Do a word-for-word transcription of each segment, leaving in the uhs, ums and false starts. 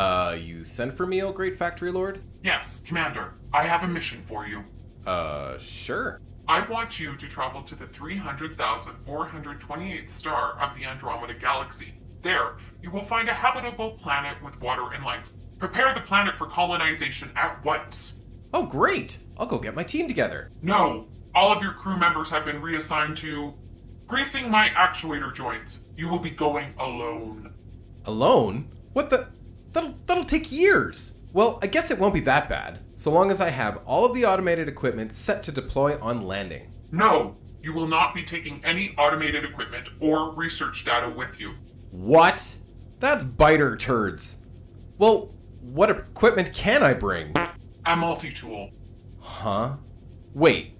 Uh, you sent for me, O Great Factory Lord? Yes, Commander. I have a mission for you. Uh, sure. I want you to travel to the three hundred thousand four hundred twenty-eighth star of the Andromeda Galaxy. There, you will find a habitable planet with water and life. Prepare the planet for colonization at once. Oh, great! I'll go get my team together. No! All of your crew members have been reassigned to... greasing my actuator joints. You will be going alone. Alone? What the... That'll, that'll take years. Well, I guess it won't be that bad, so long as I have all of the automated equipment set to deploy on landing. No, you will not be taking any automated equipment or research data with you. What? That's biter turds. Well, what equipment can I bring? A multi-tool. Huh? Wait,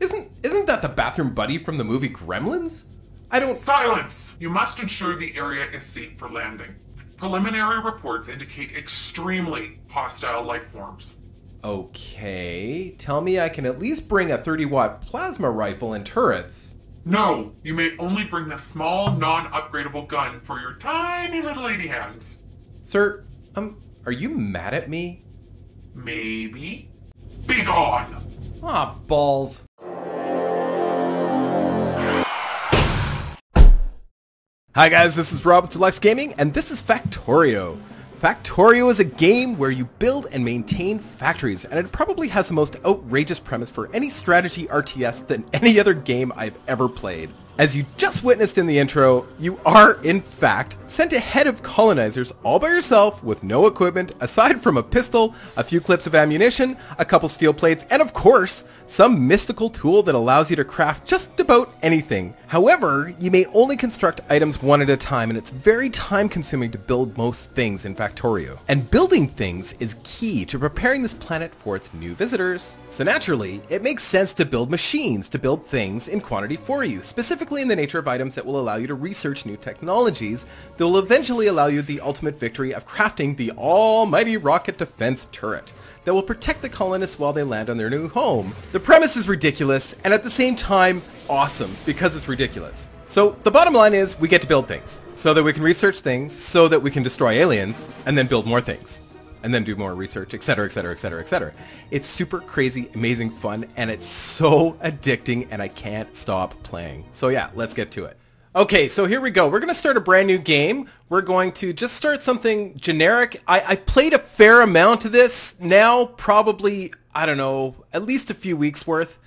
isn't, isn't that the bathroom buddy from the movie Gremlins? I don't- Silence! You must ensure the area is safe for landing. Preliminary reports indicate extremely hostile life forms. Okay, tell me I can at least bring a thirty watt plasma rifle and turrets. No, you may only bring the small, non-upgradable gun for your tiny little lady hands. Sir, um, are you mad at me? Maybe. Be gone! Ah, balls. Hi guys, this is Rob with Deluxe Gaming, and this is Factorio. Factorio is a game where you build and maintain factories, and it probably has the most outrageous premise for any strategy R T S than any other game I've ever played. As you just witnessed in the intro, you are, in fact, sent ahead of colonizers all by yourself with no equipment aside from a pistol, a few clips of ammunition, a couple steel plates, and of course, some mystical tool that allows you to craft just about anything. However, you may only construct items one at a time, and it's very time consuming to build most things in Factorio. And building things is key to preparing this planet for its new visitors. So naturally, it makes sense to build machines to build things in quantity for you, specifically in the nature of items that will allow you to research new technologies that will eventually allow you the ultimate victory of crafting the almighty rocket defense turret that will protect the colonists while they land on their new home. The premise is ridiculous and at the same time awesome because it's ridiculous. So the bottom line is we get to build things so that we can research things so that we can destroy aliens and then build more things. And then do more research, et cetera, et cetera, et cetera, et cetera. It's super crazy, amazing fun, and it's so addicting, and I can't stop playing. So yeah, let's get to it. Okay, so here we go. We're gonna start a brand new game. We're going to just start something generic. I, I've played a fair amount of this now, probably, I don't know, at least a few weeks worth.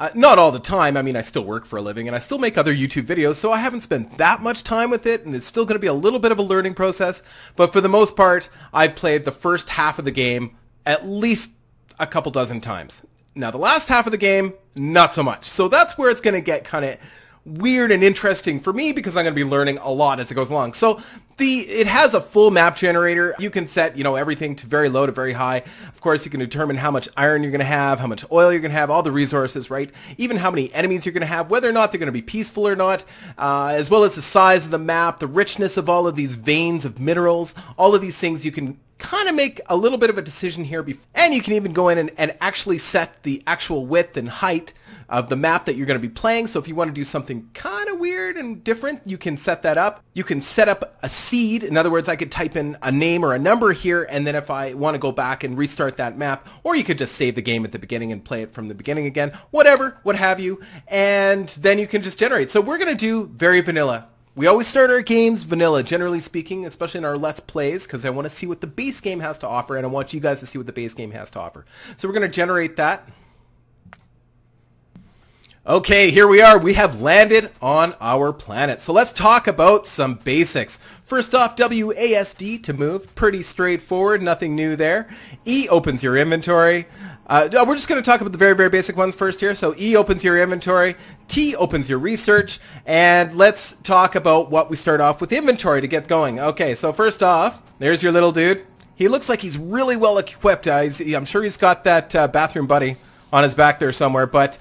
Uh, not all the time. I mean, I still work for a living and I still make other YouTube videos, so I haven't spent that much time with it, and it's still going to be a little bit of a learning process. But for the most part, I've played the first half of the game at least a couple dozen times. Now, the last half of the game, not so much. So that's where it's going to get kind of weird and interesting for me because I'm going to be learning a lot as it goes along. So the it has a full map generator. You can set, you know, everything to very low to very high. Of course, you can determine how much iron you're going to have, how much oil you're going to have, all the resources, right? Even how many enemies you're going to have, whether or not they're going to be peaceful or not, uh, as well as the size of the map, the richness of all of these veins of minerals, all of these things you can kind of make a little bit of a decision here. And you can even go in and, and actually set the actual width and height of the map that you're going to be playing. So if you want to do something kind of weird and different, you can set that up. You can set up a seed. In other words, I could type in a name or a number here, and then if I want to go back and restart that map, or you could just save the game at the beginning and play it from the beginning again, whatever, what have you. And then you can just generate. So we're going to do very vanilla. We always start our games vanilla, generally speaking, especially in our Let's Plays, because I want to see what the base game has to offer, and I want you guys to see what the base game has to offer. So we're going to generate that. Okay, here we are. We have landed on our planet. So let's talk about some basics. First off, W A S D to move. Pretty straightforward, nothing new there. E opens your inventory. Uh, we're just going to talk about the very, very basic ones first here. So E opens your inventory, T opens your research, and let's talk about what we start off with inventory to get going. Okay, so first off, there's your little dude. He looks like he's really well equipped. Uh, he's, I'm sure he's got that uh, bathroom buddy on his back there somewhere, but...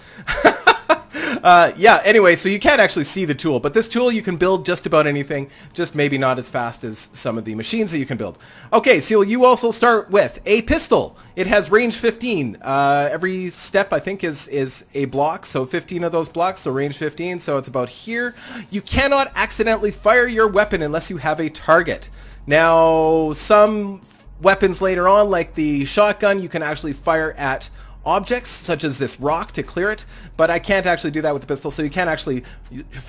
Uh, yeah, anyway, so you can't actually see the tool, but this tool you can build just about anything, just maybe not as fast as some of the machines that you can build. Okay, so you also start with a pistol. It has range fifteen. Uh, every step, I think, is, is a block, so fifteen of those blocks, so range fifteen, so it's about here. You cannot accidentally fire your weapon unless you have a target. Now, some weapons later on, like the shotgun, you can actually fire at objects such as this rock to clear it, but I can't actually do that with the pistol, so you can't actually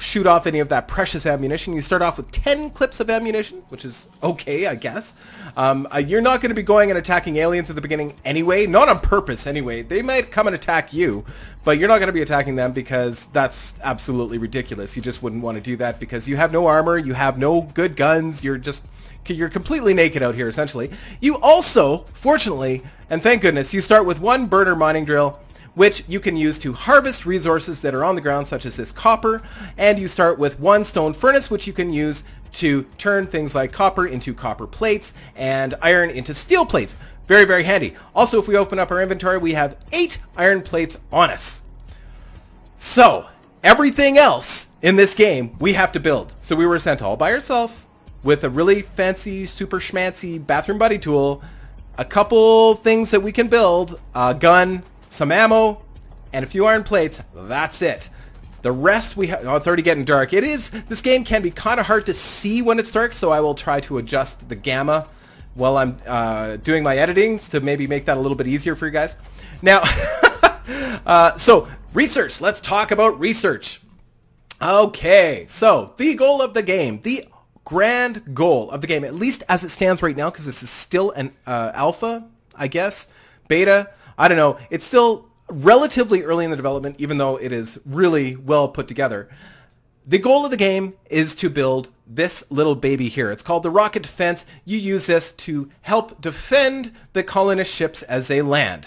shoot off any of that precious ammunition. You start off with ten clips of ammunition, which is okay, I guess. Um, uh, you're not going to be going and attacking aliens at the beginning anyway, not on purpose anyway. They might come and attack you, but you're not going to be attacking them because that's absolutely ridiculous. You just wouldn't want to do that because you have no armor, you have no good guns, you're just... You're completely naked out here, essentially. You also, fortunately, and thank goodness, you start with one burner mining drill, which you can use to harvest resources that are on the ground, such as this copper, and you start with one stone furnace, which you can use to turn things like copper into copper plates and iron into steel plates. Very, very handy. Also, if we open up our inventory, we have eight iron plates on us. So, everything else in this game, we have to build. So we were sent all by ourselves, with a really fancy, super schmancy bathroom buddy tool, a couple things that we can build, a gun, some ammo, and a few iron plates. That's it. The rest we have... Oh, it's already getting dark. It is... This game can be kind of hard to see when it's dark, so I will try to adjust the gamma while I'm uh, doing my editing to maybe make that a little bit easier for you guys. Now, uh, so research. Let's talk about research. Okay, so the goal of the game, the grand goal of the game, at least as it stands right now, because this is still an uh, alpha, I guess, beta, I don't know. It's still relatively early in the development, even though it is really well put together. The goal of the game is to build this little baby here. It's called the rocket defense. You use this to help defend the colonist ships as they land.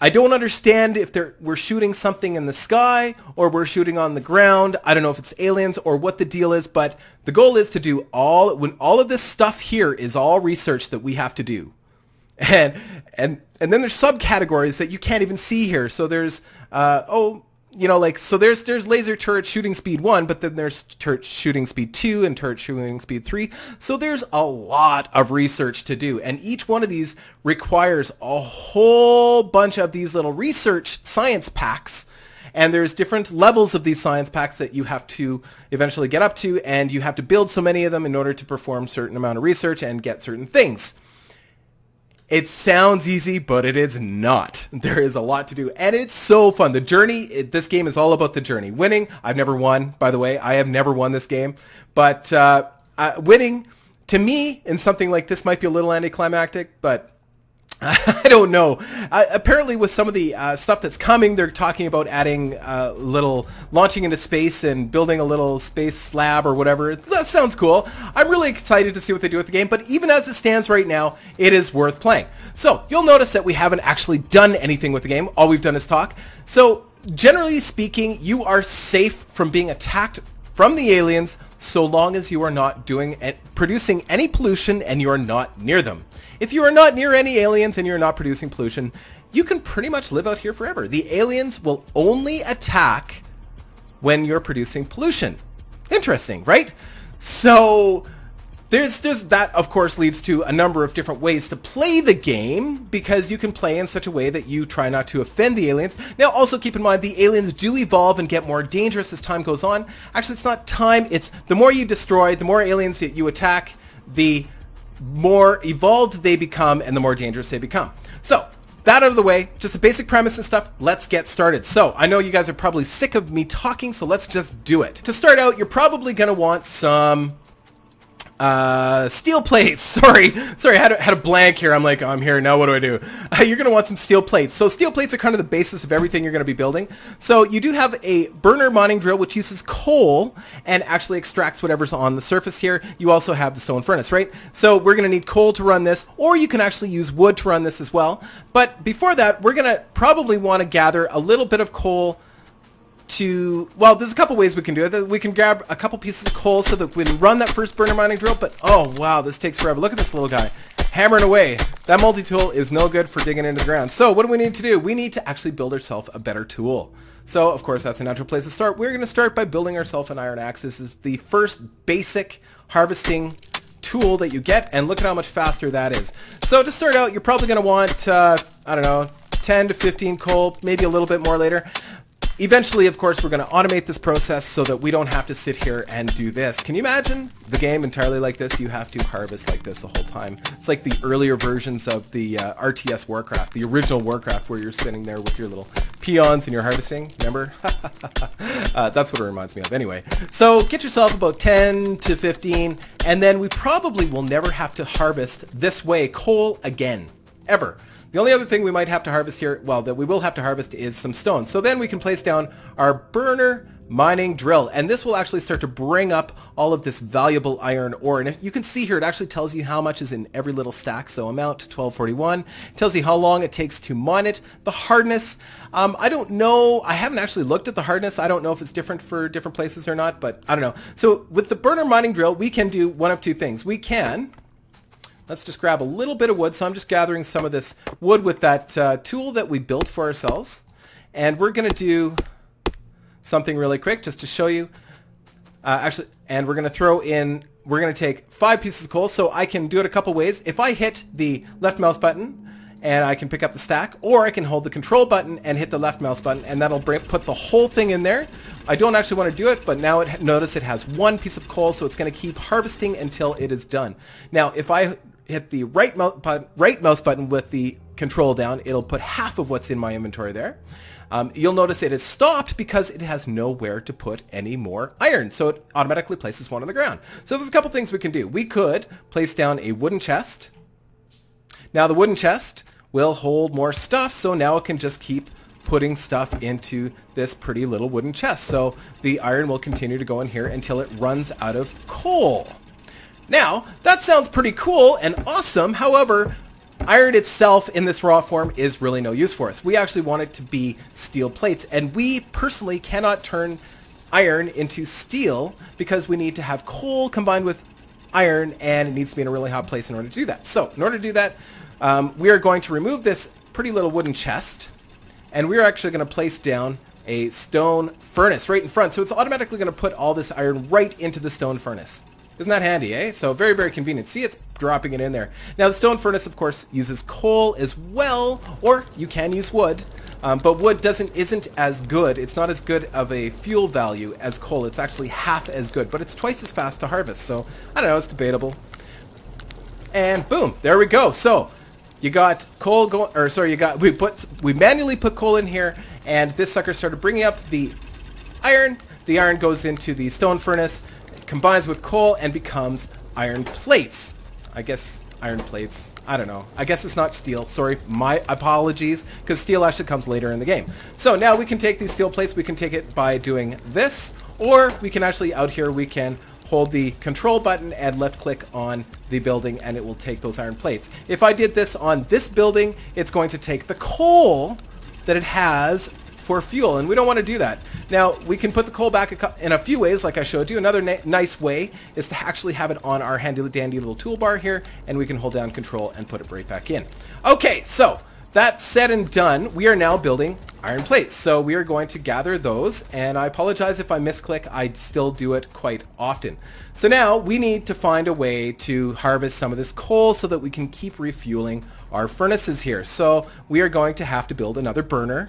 I don't understand if they're, we're shooting something in the sky or we're shooting on the ground. I don't know if it's aliens or what the deal is, but the goal is to do all, when all of this stuff here is all research that we have to do. And and and then there's subcategories that you can't even see here. So there's, uh, oh, you know, like, so there's there's laser turret shooting speed one, but then there's turret shooting speed two and turret shooting speed three. So there's a lot of research to do, and each one of these requires a whole bunch of these little research science packs, and there's different levels of these science packs that you have to eventually get up to, and you have to build so many of them in order to perform certain amount of research and get certain things. It sounds easy, but it is not. There is a lot to do, and it's so fun. The journey, it, this game is all about the journey. Winning, I've never won, by the way. I have never won this game, but uh, uh, winning, to me, in something like this might be a little anticlimactic, but I don't know. Uh, apparently, with some of the uh, stuff that's coming, they're talking about adding a uh, little launching into space and building a little space slab or whatever. That sounds cool. I'm really excited to see what they do with the game, but even as it stands right now, it is worth playing. So, you'll notice that we haven't actually done anything with the game. All we've done is talk. So, generally speaking, you are safe from being attacked from the aliens so long as you are not doing and producing any pollution and you are not near them. If you are not near any aliens and you're not producing pollution, you can pretty much live out here forever. The aliens will only attack when you're producing pollution. Interesting, right? So there's, there's that, of course, leads to a number of different ways to play the game, because you can play in such a way that you try not to offend the aliens. Now, also keep in mind, the aliens do evolve and get more dangerous as time goes on. Actually, it's not time. It's the more you destroy, the more aliens that you attack, the more evolved they become and the more dangerous they become. So that out of the way, just the basic premise and stuff, let's get started. So I know you guys are probably sick of me talking, so let's just do it. To start out, you're probably going to want some uh, steel plates. Sorry, sorry, I had a, had a blank here. I'm like, oh, I'm here, now what do I do? Uh, you're going to want some steel plates. So steel plates are kind of the basis of everything you're going to be building. So you do have a burner mining drill, which uses coal and actually extracts whatever's on the surface here. You also have the stone furnace, right? So we're going to need coal to run this, or you can actually use wood to run this as well. But before that, we're going to probably want to gather a little bit of coal to, well, there's a couple ways we can do it. We can grab a couple pieces of coal so that we can run that first burner mining drill, but oh wow, this takes forever. Look at this little guy hammering away. That multi-tool is no good for digging into the ground. So what do we need to do? We need to actually build ourselves a better tool. So of course, that's a natural place to start. We're going to start by building ourselves an iron axe. This is the first basic harvesting tool that you get, and look at how much faster that is. So to start out, you're probably going to want, uh, I don't know, ten to fifteen coal, maybe a little bit more later. Eventually, of course, we're going to automate this process so that we don't have to sit here and do this. Can you imagine the game entirely like this? You have to harvest like this the whole time. It's like the earlier versions of the uh, R T S Warcraft, the original Warcraft, where you're sitting there with your little peons and you're harvesting, remember? uh, that's what it reminds me of anyway. So get yourself about ten to fifteen, and then we probably will never have to harvest this way coal again, ever. The only other thing we might have to harvest here, well, that we will have to harvest is some stone. So then we can place down our burner mining drill, and this will actually start to bring up all of this valuable iron ore. And if you can see here, it actually tells you how much is in every little stack. So amount twelve forty-one, it tells you how long it takes to mine it, the hardness. Um, I don't know, I haven't actually looked at the hardness. I don't know if it's different for different places or not, but I don't know. So with the burner mining drill, we can do one of two things. We can... Let's just grab a little bit of wood. So I'm just gathering some of this wood with that uh, tool that we built for ourselves. And we're going to do something really quick just to show you. Uh, actually, and we're going to throw in, we're going to take five pieces of coal. So I can do it a couple ways. If I hit the left mouse button and I can pick up the stack, or I can hold the control button and hit the left mouse button, and that'll bring, put the whole thing in there. I don't actually want to do it, but now it, notice it has one piece of coal, so it's going to keep harvesting until it is done. Now, if I... hit the right mouse, button, right mouse button with the control down, it'll put half of what's in my inventory there. Um, you'll notice it is stopped because it has nowhere to put any more iron, so it automatically places one on the ground. So there's a couple things we can do. We could place down a wooden chest. Now the wooden chest will hold more stuff, so now it can just keep putting stuff into this pretty little wooden chest. So the iron will continue to go in here until it runs out of coal. Now, that sounds pretty cool and awesome. However, iron itself in this raw form is really no use for us. We actually want it to be steel plates, and we personally cannot turn iron into steel because we need to have coal combined with iron, and it needs to be in a really hot place in order to do that. So in order to do that, um, we are going to remove this pretty little wooden chest, and we're actually going to place down a stone furnace right in front. So it's automatically going to put all this iron right into the stone furnace. Isn't that handy, eh? So very, very convenient. See, it's dropping it in there. Now, the stone furnace, of course, uses coal as well, or you can use wood, um, but wood doesn't isn't as good. It's not as good of a fuel value as coal. It's actually half as good, but it's twice as fast to harvest, so I don't know, it's debatable. And boom, there we go. So you got coal going, or sorry, you got, we, put, we manually put coal in here, and this sucker started bringing up the iron. The iron goes into the stone furnace, combines with coal, and becomes iron plates. I guess iron plates, I don't know. I guess it's not steel, sorry, my apologies, because steel actually comes later in the game. So now we can take these steel plates, we can take it by doing this, or we can actually out here, we can hold the control button and left click on the building, and it will take those iron plates. If I did this on this building, it's going to take the coal that it has for fuel, and we don't want to do that. Now, we can put the coal back in a few ways, like I showed you. Another nice way is to actually have it on our handy-dandy little toolbar here, and we can hold down control and put it right back in. Okay, so that said and done, we are now building iron plates. So we are going to gather those, and I apologize if I misclick. I still do it quite often. So now we need to find a way to harvest some of this coal so that we can keep refueling our furnaces here. So we are going to have to build another burner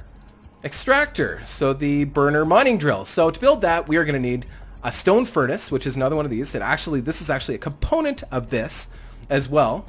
extractor, so the burner mining drill. So to build that, we are going to need a stone furnace, which is another one of these that actually, this is actually a component of this as well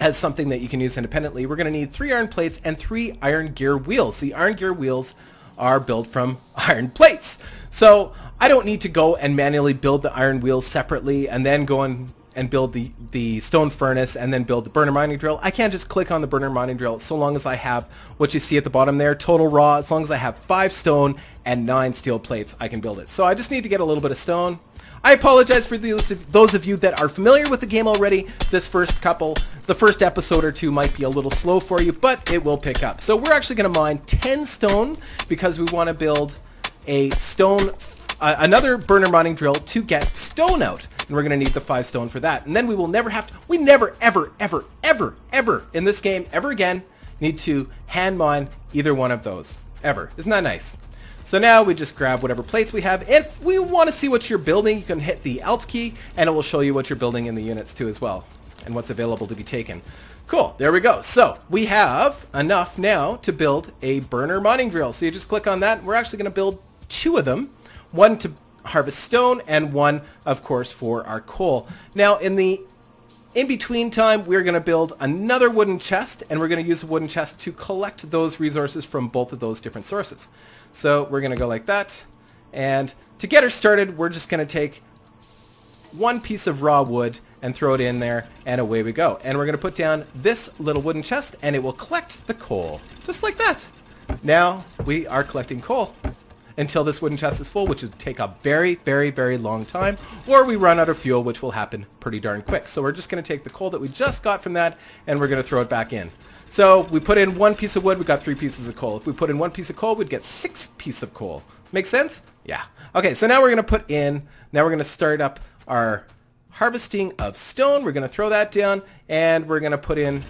as something that you can use independently. We're going to need three iron plates and three iron gear wheels. The iron gear wheels are built from iron plates. So I don't need to go and manually build the iron wheels separately and then go and and build the, the stone furnace and then build the burner mining drill. I can't just click on the burner mining drill so long as I have what you see at the bottom there, total raw. As long as I have five stone and nine steel plates, I can build it. So I just need to get a little bit of stone. I apologize for those of, those of you that are familiar with the game already. This first couple, the first episode or two might be a little slow for you, but it will pick up. So we're actually going to mine ten stone because we want to build a stone, uh, another burner mining drill to get stone out. And we're going to need the five stone for that. And then we will never have to, we never, ever, ever, ever, ever in this game, ever again, need to hand mine either one of those. Ever. Isn't that nice? So now we just grab whatever plates we have. If we want to see what you're building, you can hit the Alt key, and it will show you what you're building in the units too as well. and what's available to be taken. Cool, there we go. So we have enough now to build a burner mining drill. So you just click on that. We're actually going to build two of them, one to harvest stone and one, of course, for our coal. Now in the in between time, we're going to build another wooden chest, and we're going to use the wooden chest to collect those resources from both of those different sources. So we're going to go like that. And to get her started, we're just going to take one piece of raw wood and throw it in there, and away we go. And we're going to put down this little wooden chest, and it will collect the coal, just like that. Now we are collecting coal until this wooden chest is full, which would take a very, very, very long time, or we run out of fuel, which will happen pretty darn quick. So we're just going to take the coal that we just got from that, and we're going to throw it back in. So we put in one piece of wood, we got three pieces of coal. If we put in one piece of coal, we'd get six pieces of coal. Make sense? Yeah. Okay, so now we're going to put in, now we're going to start up our harvesting of stone. We're going to throw that down, and we're going to put in,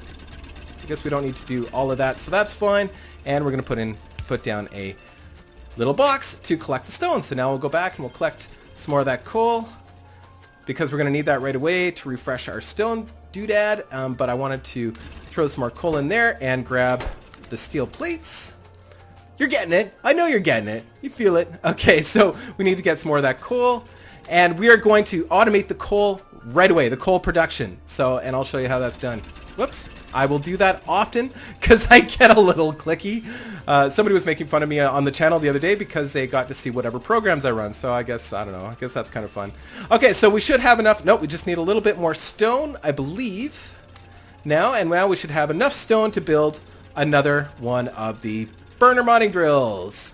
I guess we don't need to do all of that, so that's fine. And we're going to put in, put down a little box to collect the stone. So now we'll go back and we'll collect some more of that coal, because we're going to need that right away to refresh our stone doodad. Um, but I wanted to throw some more coal in there and grab the steel plates. You're getting it. I know you're getting it. You feel it. Okay, so we need to get some more of that coal, and we are going to automate the coal right away, the coal production. So, and I'll show you how that's done. Whoops. I will do that often because I get a little clicky. Uh, somebody was making fun of me on the channel the other day because they got to see whatever programs I run. So I guess, I don't know, I guess that's kind of fun. Okay, so we should have enough. Nope, we just need a little bit more stone, I believe. Now, and now we should have enough stone to build another one of the burner mining drills.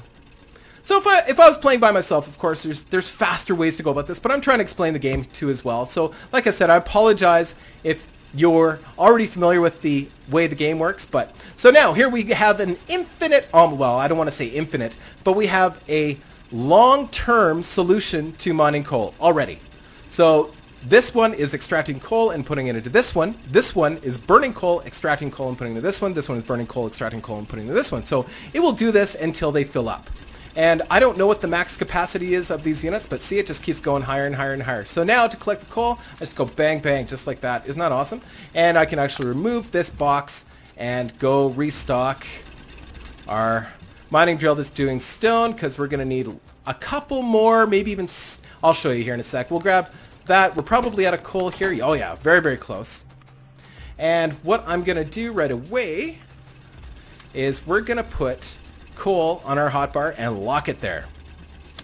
So if I, if I was playing by myself, of course, there's, there's faster ways to go about this, but I'm trying to explain the game too as well. So like I said, I apologize if you're already familiar with the way the game works. But so now here we have an infinite, um, well, I don't want to say infinite, but we have a long-term solution to mining coal already. So this one is extracting coal and putting it into this one. This one is burning coal, extracting coal and putting it into this one. This one is burning coal, extracting coal and putting it into this one. So it will do this until they fill up. And I don't know what the max capacity is of these units, but see, it just keeps going higher and higher and higher. So now to collect the coal, I just go bang, bang, just like that. Isn't that awesome? And I can actually remove this box and go restock our mining drill that's doing stone, because we're going to need a couple more, maybe even, s I'll show you here in a sec. We'll grab that. We're probably out of coal here. Oh yeah, very, very close. And what I'm going to do right away is we're going to put coal on our hotbar and lock it there.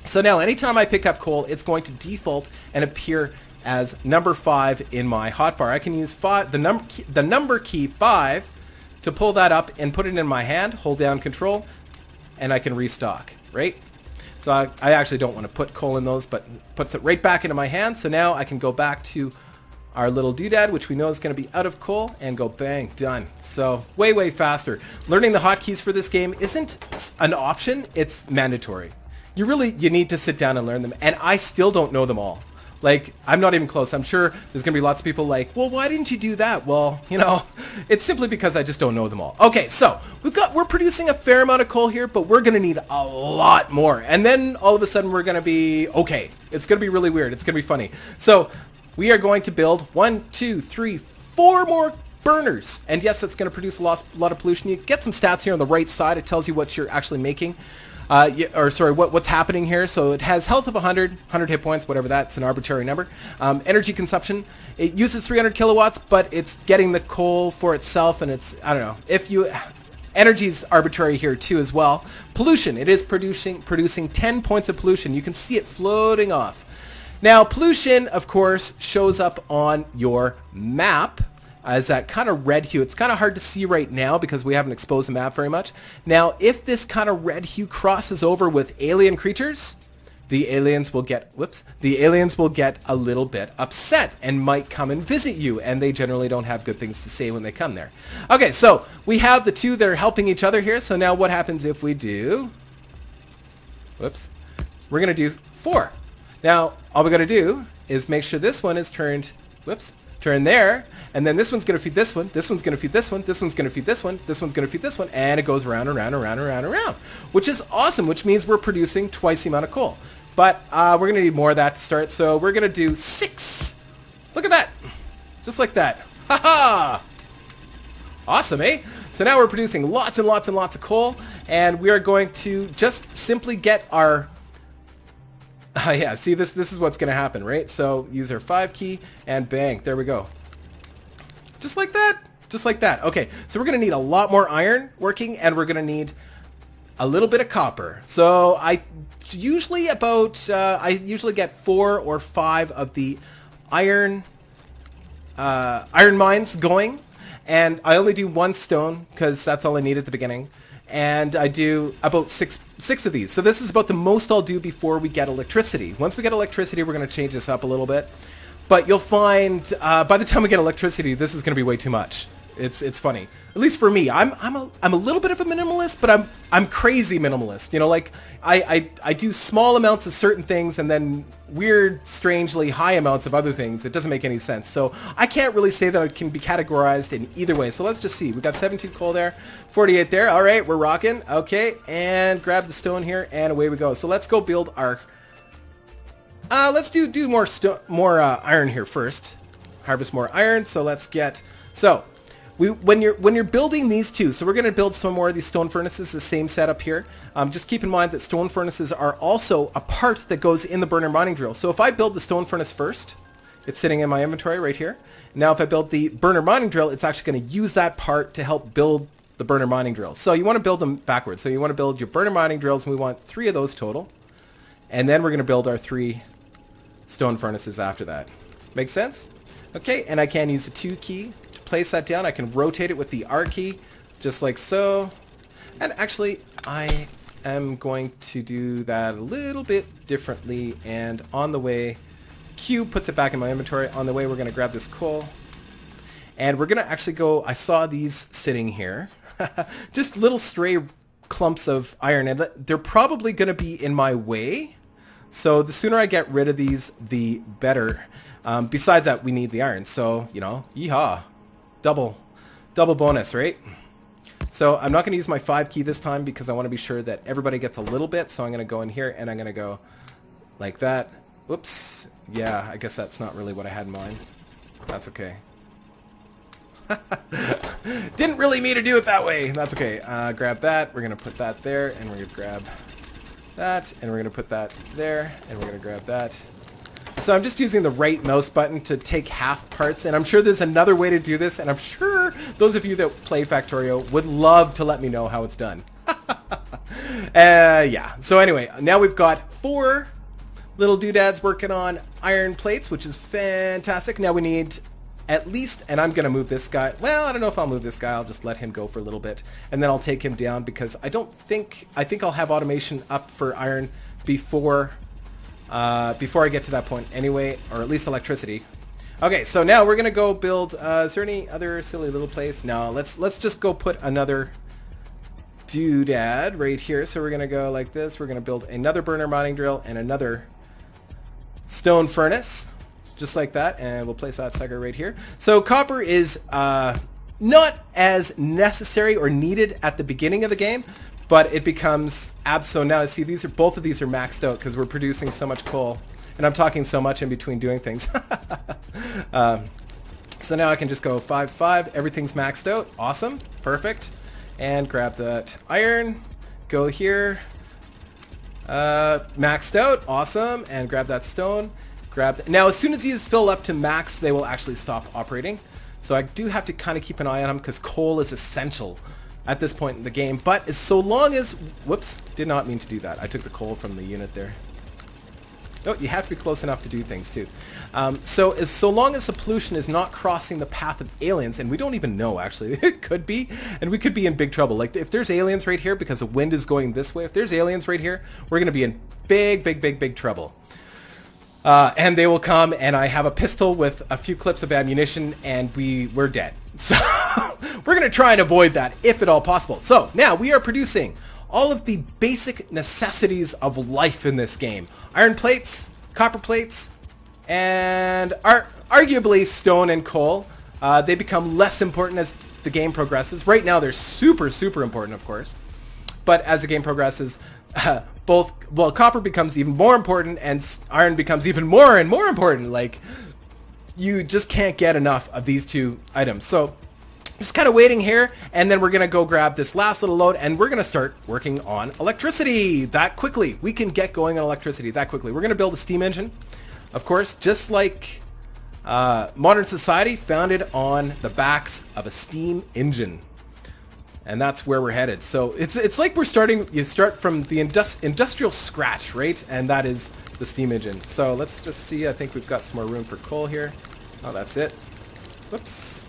So now anytime I pick up coal, it's going to default and appear as number five in my hotbar. I can use five, the number the number key five to pull that up and put it in my hand, hold down control, and I can restock, right? So I, I actually don't want to put coal in those, but puts it right back into my hand. So now I can go back to our little doodad, which we know is going to be out of coal, and go bang, done. So way, way faster. Learning the hotkeys for this game isn't an option, it's mandatory. You really, you need to sit down and learn them, and I still don't know them all. Like, I'm not even close. I'm sure there's going to be lots of people like, well, why didn't you do that? Well, you know, it's simply because I just don't know them all. Okay, so we've got, we're producing a fair amount of coal here, but we're going to need a lot more. And then all of a sudden we're going to be okay. It's going to be really weird. It's going to be funny. So we are going to build one, two, three, four more burners. And yes, that's going to produce a lot, lot of pollution. You get some stats here on the right side. It tells you what you're actually making, uh, or sorry, what, what's happening here. So it has health of one hundred, one hundred hit points, whatever that's an arbitrary number. Um, energy consumption, it uses three hundred kilowatts, but it's getting the coal for itself. And it's, I don't know, if you... Energy's arbitrary here too as well. Pollution, it is producing, producing ten points of pollution. You can see it floating off. Now, pollution, of course, shows up on your map as that kind of red hue. It's kind of hard to see right now because we haven't exposed the map very much. Now, if this kind of red hue crosses over with alien creatures, the aliens will get, whoops, the aliens will get a little bit upset and might come and visit you, and they generally don't have good things to say when they come there. Okay, so we have the two that are helping each other here. So now what happens if we do, whoops, we're going to do four. Now, all we got to do is make sure this one is turned, whoops, turned there, and then this one's going to feed this one, this one's going to feed this one, this one's going to feed this one, this one's going to feed this one, and it goes around and around and around and around and around, which is awesome, which means we're producing twice the amount of coal. But uh, we're going to need more of that to start, so we're going to do six. Look at that. Just like that. Haha! Awesome, eh? So now we're producing lots and lots and lots of coal, and we are going to just simply get our... Uh, yeah, see, this this is what's going to happen, right? So use our five key, and bang, there we go. Just like that, just like that. Okay, so we're going to need a lot more iron working, and we're going to need a little bit of copper. So I usually about, uh, I usually get four or five of the iron, uh, iron mines going. And I only do one stone because that's all I need at the beginning. And I do about six six of these. So this is about the most I'll do before we get electricity. Once we get electricity, we're going to change this up a little bit. But you'll find uh, by the time we get electricity, this is going to be way too much. It's it's funny, at least for me. I'm I'm a I'm a little bit of a minimalist, but I'm I'm crazy minimalist. You know, like I I I do small amounts of certain things and then weird, strangely high amounts of other things. It doesn't make any sense. So I can't really say that it can be categorized in either way. So let's just see. We got seventeen coal there, forty-eight there. All right, we're rocking. Okay, and grab the stone here, and away we go. So let's go build our. Uh, let's do do more sto more uh, iron here first. Harvest more iron. So let's get so. We, when you're when you're building these two, so we're going to build some more of these stone furnaces, the same setup here. Um, just keep in mind that stone furnaces are also a part that goes in the burner mining drill. So if I build the stone furnace first, it's sitting in my inventory right here. Now if I build the burner mining drill, it's actually going to use that part to help build the burner mining drill. So you want to build them backwards. So you want to build your burner mining drills, and we want three of those total. And then we're going to build our three stone furnaces after that. Make sense? Okay, and I can use the two key. Place that down. I can rotate it with the R key, just like so. And actually, I am going to do that a little bit differently. And on the way, Q puts it back in my inventory. On the way, we're going to grab this coal. And we're going to actually go, I saw these sitting here. Just little stray clumps of iron. And they're probably going to be in my way. So the sooner I get rid of these, the better. Um, besides that, we need the iron. So, you know, yeehaw. Double, double bonus, right? So I'm not going to use my five key this time because I want to be sure that everybody gets a little bit. So I'm going to go in here and I'm going to go like that. Oops. Yeah, I guess that's not really what I had in mind. That's okay. Didn't really mean to do it that way. That's okay. Uh, grab that. We're going to put that there and we're going to grab that and we're going to put that there and we're going to grab that. So I'm just using the right mouse button to take half parts, and I'm sure there's another way to do this, and I'm sure those of you that play Factorio would love to let me know how it's done. uh, yeah, so anyway, now we've got four little doodads working on iron plates, which is fantastic. Now we need at least, and I'm going to move this guy. Well, I don't know if I'll move this guy. I'll just let him go for a little bit, and then I'll take him down because I don't think, I think I'll have automation up for iron before... Uh, before I get to that point anyway, or at least electricity. Okay, so now we're gonna go build, uh, is there any other silly little place? No, let's let's just go put another doodad right here. So we're gonna go like this, we're gonna build another burner mining drill and another stone furnace, just like that, and we'll place that sucker right here. So copper is uh, not as necessary or needed at the beginning of the game, but it becomes abso now. See, these are both of these are maxed out because we're producing so much coal, and I'm talking so much in between doing things. um, so now I can just go five five. Everything's maxed out. Awesome, perfect. And grab that iron. Go here. Uh, maxed out. Awesome. And grab that stone. Grab th now. As soon as these fill up to max, they will actually stop operating. So I do have to kind of keep an eye on them because coal is essential at this point in the game, but as so long as, whoops, did not mean to do that. I took the coal from the unit there. Oh, you have to be close enough to do things too. Um, so as so long as the pollution is not crossing the path of aliens, and we don't even know actually, it could be, and we could be in big trouble. Like if there's aliens right here because the wind is going this way, if there's aliens right here, we're gonna be in big, big, big, big trouble. Uh, and they will come, and I have a pistol with a few clips of ammunition, and we, we're dead. So we're going to try and avoid that, if at all possible. So now we are producing all of the basic necessities of life in this game. Iron plates, copper plates, and ar arguably stone and coal. Uh, they become less important as the game progresses. Right now they're super, super important, of course. But as the game progresses... Uh, both well copper becomes even more important and iron becomes even more and more important. Like you just can't get enough of these two items. So just kind of waiting here, and then we're gonna go grab this last little load, and we're gonna start working on electricity that quickly. We can get going on electricity that quickly. We're gonna build a steam engine, of course, just like uh, modern society, founded on the backs of a steam engine. And that's where we're headed. So it's it's like we're starting, you start from the indus industrial scratch, right? And that is the steam engine. So let's just see, I think we've got some more room for coal here. Oh, that's it. Whoops.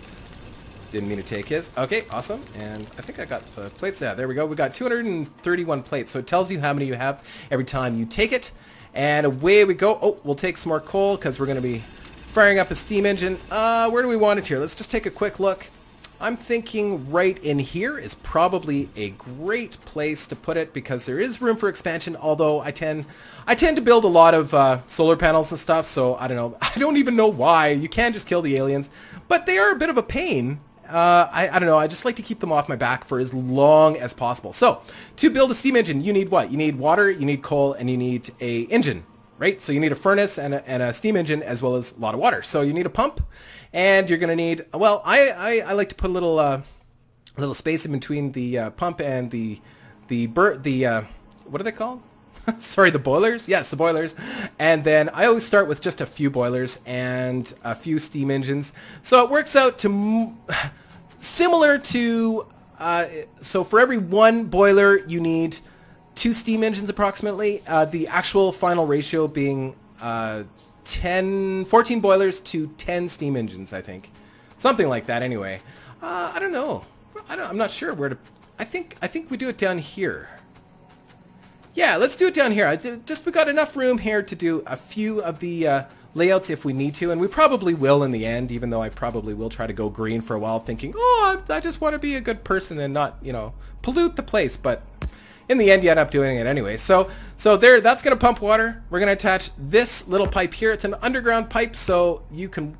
Didn't mean to take his. Okay, awesome. And I think I got the plates. Yeah, there we go. We got two hundred thirty-one plates. So it tells you how many you have every time you take it. And away we go. Oh, we'll take some more coal because we're going to be firing up a steam engine. Uh, where do we want it here? Let's just take a quick look. I'm thinking right in here is probably a great place to put it because there is room for expansion, although I tend I tend to build a lot of uh, solar panels and stuff, so I don't know. I don't even know why. You can just kill the aliens, but they are a bit of a pain. Uh, I, I don't know. I just like to keep them off my back for as long as possible. So to build a steam engine, you need what? You need water, you need coal, and you need a engine, right? So you need a furnace and a, and a steam engine as well as a lot of water. So you need a pump. And you're going to need, well, I, I, I like to put a little uh, little space in between the uh, pump and the, the, bur the uh, what are they called? Sorry, the boilers? Yes, the boilers. And then I always start with just a few boilers and a few steam engines. So it works out to m similar to, uh, so for every one boiler, you need two steam engines approximately. Uh, the actual final ratio being uh, ten, fourteen boilers to ten steam engines, I think, something like that. Anyway, uh, I don't know. I don't, I'm not sure where to. I think I think we do it down here. Yeah, let's do it down here. I just we got enough room here to do a few of the uh, layouts if we need to, and we probably will in the end. Even though I probably will try to go green for a while, thinking, oh, I just want to be a good person and not, you know, pollute the place, but. In the end, you end up doing it anyway. So so there, that's going to pump water. We're going to attach this little pipe here. It's an underground pipe, so you can,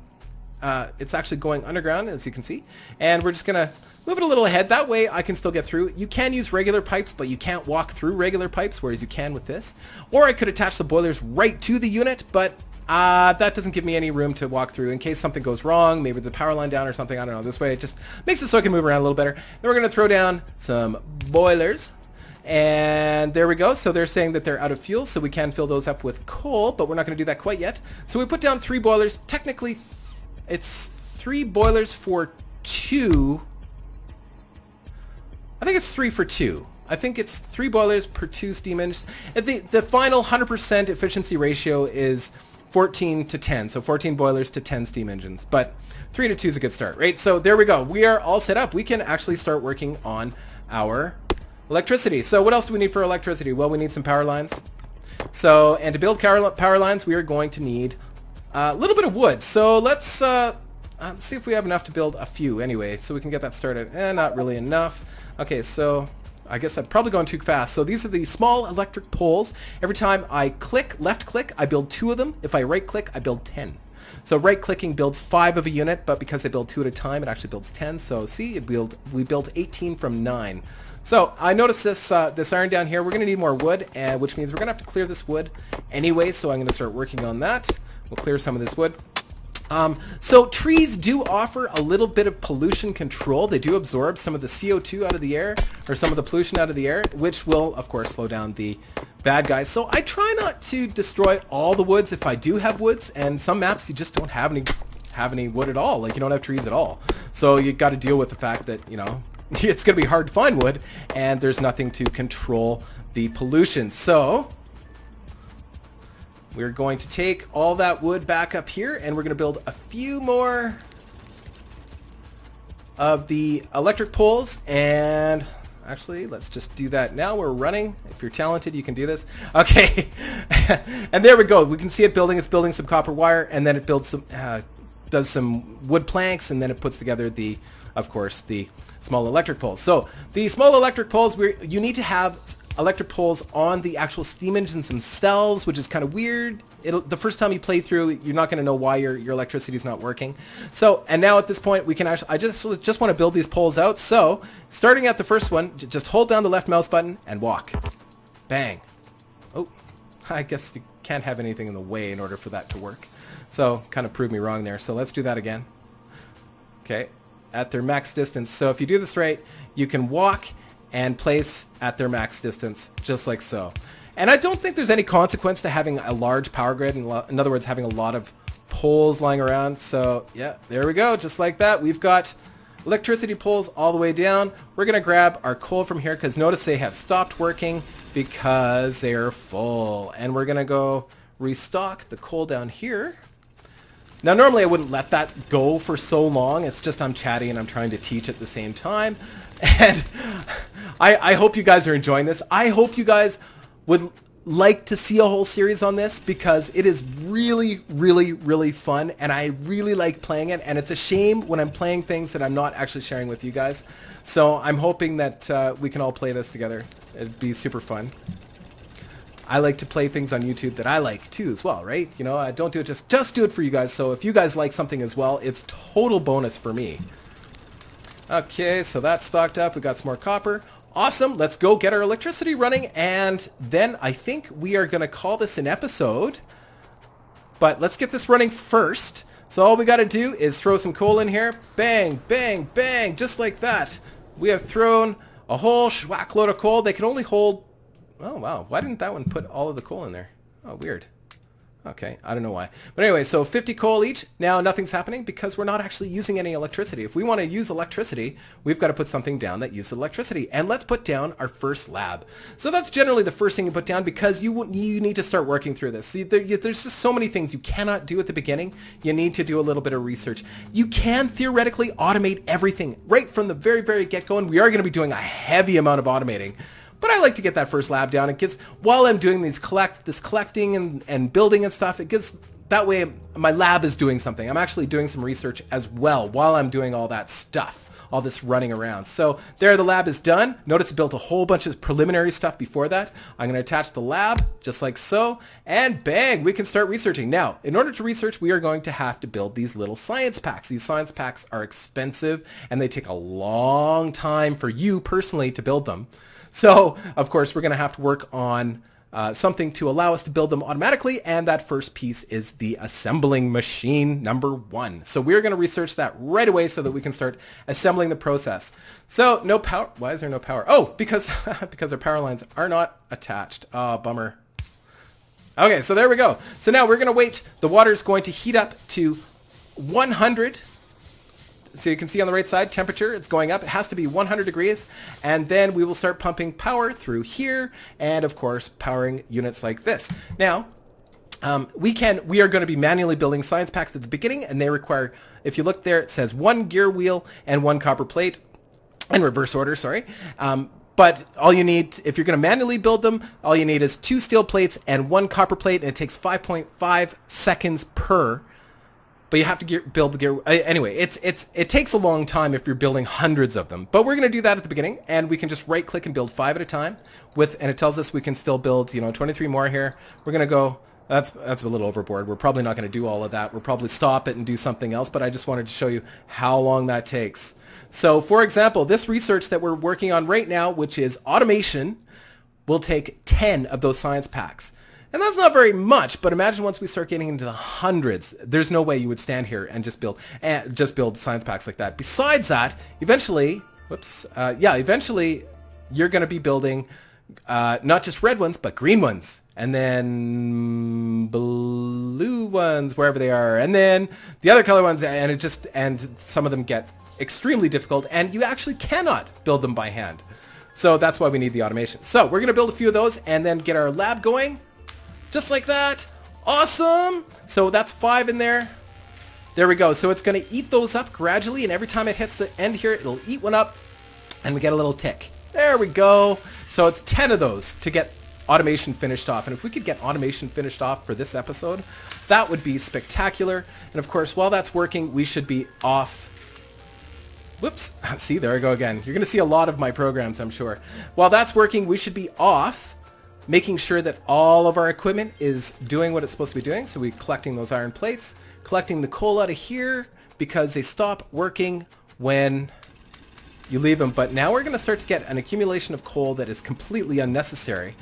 uh, it's actually going underground, as you can see. And we're just going to move it a little ahead. That way, I can still get through. You can use regular pipes, but you can't walk through regular pipes, whereas you can with this. Or I could attach the boilers right to the unit, but uh, that doesn't give me any room to walk through in case something goes wrong. Maybe the power line down or something. I don't know. This way, it just makes it so I can move around a little better. Then we're going to throw down some boilers. And there we go. So they're saying that they're out of fuel, so we can fill those up with coal, but we're not going to do that quite yet. So we put down three boilers. Technically, it's three boilers for two. I think it's three for two. I think it's three boilers per two steam engines. The, the final one hundred percent efficiency ratio is fourteen to ten, so fourteen boilers to ten steam engines, but three to two is a good start, right? So there we go. We are all set up. We can actually start working on our electricity. So what else do we need for electricity? Well, we need some power lines. So, and to build power lines, we are going to need a little bit of wood. So let's, uh, let's see if we have enough to build a few anyway, so we can get that started. Eh, not really enough. Okay, so I guess I'm probably going too fast. So these are the small electric poles. Every time I click, left click, I build two of them. If I right click, I build ten. So right clicking builds five of a unit, but because I build two at a time, it actually builds ten. So see, it build, we built eighteen from nine. So I noticed this uh, this iron down here. We're going to need more wood, and which means we're going to have to clear this wood anyway. So I'm going to start working on that. We'll clear some of this wood. Um, so trees do offer a little bit of pollution control. They do absorb some of the C O two out of the air, or some of the pollution out of the air, which will, of course, slow down the bad guys. So I try not to destroy all the woods if I do have woods, and some maps you just don't have any have any wood at all. Like you don't have trees at all. So you got to deal with the fact that, you know, it's going to be hard to find wood, and there's nothing to control the pollution. So we're going to take all that wood back up here, and we're going to build a few more of the electric poles. And actually, let's just do that now. We're running. If you're talented, you can do this. Okay. And there we go. We can see it building. It's building some copper wire, and then it builds some, uh, does some wood planks, and then it puts together the, of course, the small electric poles. So the small electric poles, we're, you need to have electric poles on the actual steam engines themselves, which is kind of weird. It'll, the first time you play through, you're not going to know why your, your electricity is not working. So, and now at this point, we can actually, I just, just want to build these poles out. So starting at the first one, j just hold down the left mouse button and walk. Bang. Oh, I guess you can't have anything in the way in order for that to work. So kind of proved me wrong there. So let's do that again. Okay, at their max distance. So if you do this right, you can walk and place at their max distance, just like so. And I don't think there's any consequence to having a large power grid, in, in other words, having a lot of poles lying around. So yeah, there we go, just like that. We've got electricity poles all the way down. We're gonna grab our coal from here, because notice they have stopped working because they're full. And we're gonna go restock the coal down here. Now normally I wouldn't let that go for so long. It's just I'm chatty and I'm trying to teach at the same time. And I, I hope you guys are enjoying this. I hope you guys would like to see a whole series on this, because it is really, really, really fun, and I really like playing it, and it's a shame when I'm playing things that I'm not actually sharing with you guys. So I'm hoping that uh, we can all play this together. It'd be super fun. I like to play things on YouTube that I like too as well, right? You know, I don't do it just, just do it for you guys, so if you guys like something as well, it's total bonus for me. Okay, so that's stocked up. We got some more copper. Awesome. Let's go get our electricity running, and then I think we are going to call this an episode. But let's get this running first. So all we got to do is throw some coal in here. Bang, bang, bang, just like that. We have thrown a whole schwack load of coal. They can only hold... Oh, wow. Why didn't that one put all of the coal in there? Oh, weird. Okay, I don't know why. But anyway, so fifty coal each. Now nothing's happening because we're not actually using any electricity. If we want to use electricity, we've got to put something down that uses electricity. And let's put down our first lab. So that's generally the first thing you put down, because you, you need to start working through this. So there, you, there's just so many things you cannot do at the beginning. You need to do a little bit of research. You can theoretically automate everything right from the very, very get-go. And we are going to be doing a heavy amount of automating. But I like to get that first lab down. It gives, while I'm doing these collect, this collecting and, and building and stuff, it gives, that way my lab is doing something. I'm actually doing some research as well while I'm doing all that stuff, all this running around. So there, the lab is done. Notice I built a whole bunch of preliminary stuff before that. I'm gonna attach the lab, just like so, and bang, we can start researching. Now, in order to research, we are going to have to build these little science packs. These science packs are expensive, and they take a long time for you personally to build them. So, of course, we're going to have to work on uh, something to allow us to build them automatically, and that first piece is the assembling machine number one. So we're going to research that right away so that we can start assembling the process. So, no power. Why is there no power? Oh, because, because our power lines are not attached. Ah, bummer. Okay, so there we go. So now we're going to wait. The water is going to heat up to one hundred. So you can see on the right side, temperature, it's going up. It has to be one hundred degrees. And then we will start pumping power through here. And of course, powering units like this. Now, um, we can, we are going to be manually building science packs at the beginning. And they require, if you look there, it says one gear wheel and one copper plate. In reverse order, sorry. Um, But all you need, if you're going to manually build them, all you need is two steel plates and one copper plate. And it takes five point five seconds per. But you have to gear, build the gear. Anyway, it's it's it takes a long time if you're building hundreds of them. But we're going to do that at the beginning, and we can just right click and build five at a time. With and it tells us we can still build, you know, twenty-three more here. We're going to go. That's that's a little overboard. We're probably not going to do all of that. We'll probably stop it and do something else. But I just wanted to show you how long that takes. So, for example, this research that we're working on right now, which is automation, will take ten of those science packs. And that's not very much, but imagine once we start getting into the hundreds, there's no way you would stand here and just build and just build science packs like that. Besides that, eventually, whoops, uh, yeah, eventually you're going to be building uh, not just red ones, but green ones, and then blue ones wherever they are, and then the other color ones, and it just and some of them get extremely difficult, and you actually cannot build them by hand. So that's why we need the automation. So we're going to build a few of those, and then get our lab going. Just like that. Awesome. So that's five in there. There we go. So it's going to eat those up gradually. And every time it hits the end here, it'll eat one up. And we get a little tick. There we go. So it's ten of those to get automation finished off. And if we could get automation finished off for this episode, that would be spectacular. And of course, while that's working, we should be off. Whoops. See, there I go again. You're going to see a lot of my programs, I'm sure. While that's working, we should be off, making sure that all of our equipment is doing what it's supposed to be doing. So we're collecting those iron plates, collecting the coal out of here, because they stop working when you leave them. But now we're going to start to get an accumulation of coal that is completely unnecessary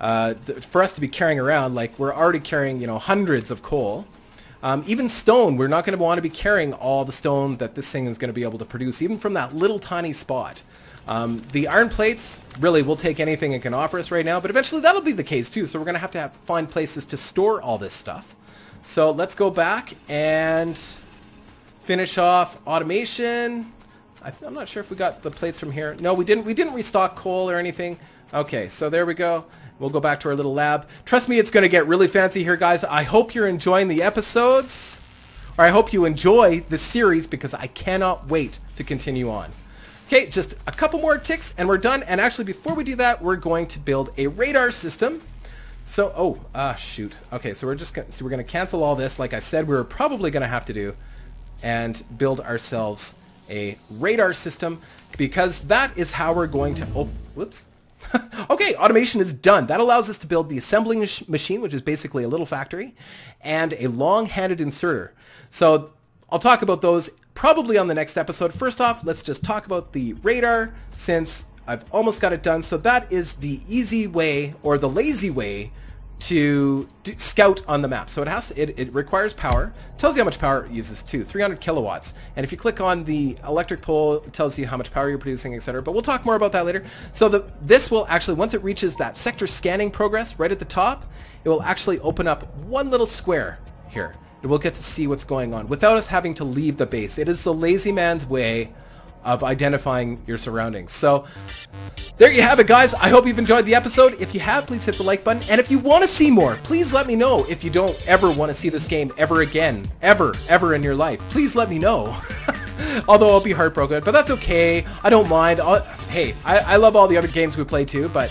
uh, for us to be carrying around. Like, we're already carrying, you know, hundreds of coal. Um, even stone, we're not going to want to be carrying all the stone that this thing is going to be able to produce, even from that little tiny spot. Um, the iron plates, really, we'll take anything it can offer us right now, but eventually that'll be the case too, so we're going to have to have, find places to store all this stuff. So let's go back and finish off automation. I th I'm not sure if we got the plates from here. No, we didn't. We didn't restock coal or anything. Okay, so there we go. We'll go back to our little lab. Trust me, it's going to get really fancy here, guys. I hope you're enjoying the episodes, or I hope you enjoy the series, because I cannot wait to continue on. Okay, just a couple more ticks and we're done. And actually, before we do that, we're going to build a radar system. So, oh, ah, shoot. Okay, so we're just going to, so we're going to cancel all this. Like I said, we were probably going to have to do, and build ourselves a radar system, because that is how we're going to, oh, whoops. Okay, automation is done. That allows us to build the assembling machine, which is basically a little factory, and a long-handed inserter. So I'll talk about those probably on the next episode. First off, let's just talk about the radar, since I've almost got it done. So that is the easy way, or the lazy way, to do, scout on the map. So it has to, it, it requires power. It tells you how much power it uses too, three hundred kilowatts. And if you click on the electric pole, it tells you how much power you're producing, et cetera. But we'll talk more about that later. So the, this will actually, once it reaches that sector scanning progress right at the top, it will actually open up one little square here. And we'll get to see what's going on without us having to leave the base. It is the lazy man's way of identifying your surroundings. So there you have it, guys. I hope you've enjoyed the episode. If you have, please hit the like button. And if you want to see more, please let me know. If you don't ever want to see this game ever again, ever, ever in your life, please let me know. Although I'll be heartbroken, but that's okay. I don't mind. I'll, hey, I, I love all the other games we play too, but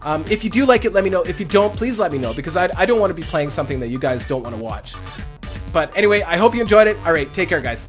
um, if you do like it, let me know. If you don't, please let me know, because I, I don't want to be playing something that you guys don't want to watch. But anyway, I hope you enjoyed it. All right, take care, guys.